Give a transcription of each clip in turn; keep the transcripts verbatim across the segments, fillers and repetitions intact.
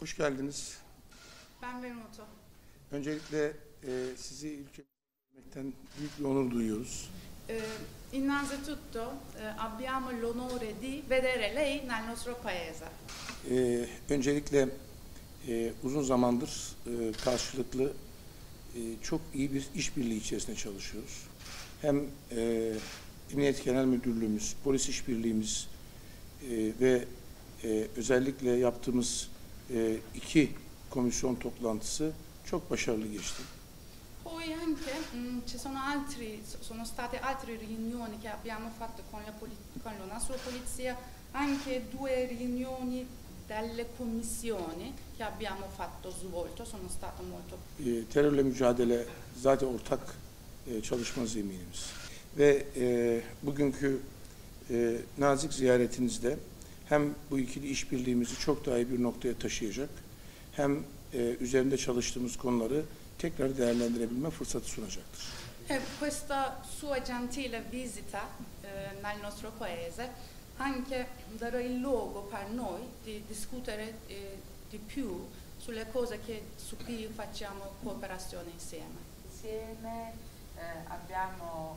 Hoş geldiniz. Ben Benito. Öncelikle e, sizi ülkemize görmekten büyük bir onur duyuyoruz. Innanzi tutto abbiamo l'onore di vedere lei nel nostro paese. Öncelikle e, uzun zamandır e, karşılıklı e, çok iyi bir işbirliği içerisinde çalışıyoruz. Hem e, Emniyet Genel Müdürlüğümüz, polis işbirliğimiz e, ve e, özellikle yaptığımız e, iki komisyon toplantısı çok başarılı geçti. Poi anche mh, ci sono altri sono state altre riunioni che abbiamo fatto con la con la nostra polizia, anche due riunioni delle commissioni che abbiamo fatto svolto sono state molto. E, terörle mücadele zaten ortak e, çalışma zeminimiz ve e, bugünkü e, nazik ziyaretinizde hem bu ikili işbirliğimizi çok daha iyi bir noktaya taşıyacak, hem e, üzerinde çalıştığımız konuları tekrar değerlendirebilme fırsatı sunacaktır. Questa sua gentile visita nel nostro paese anche darà il luogo per noi di discutere di più sulle cose che su cui facciamo cooperazione insieme. Insieme abbiamo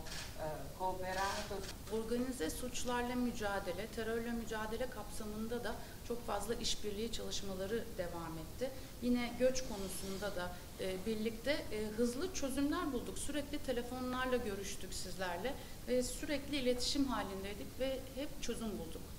cooperato. Organize suçlarla mücadele, terörle mücadele kapsamında da çok fazla işbirliği çalışmaları devam etti. Yine göç konusunda da e, birlikte e, hızlı çözümler bulduk. Sürekli telefonlarla görüştük sizlerle ve sürekli iletişim halindeydik ve hep çözüm bulduk.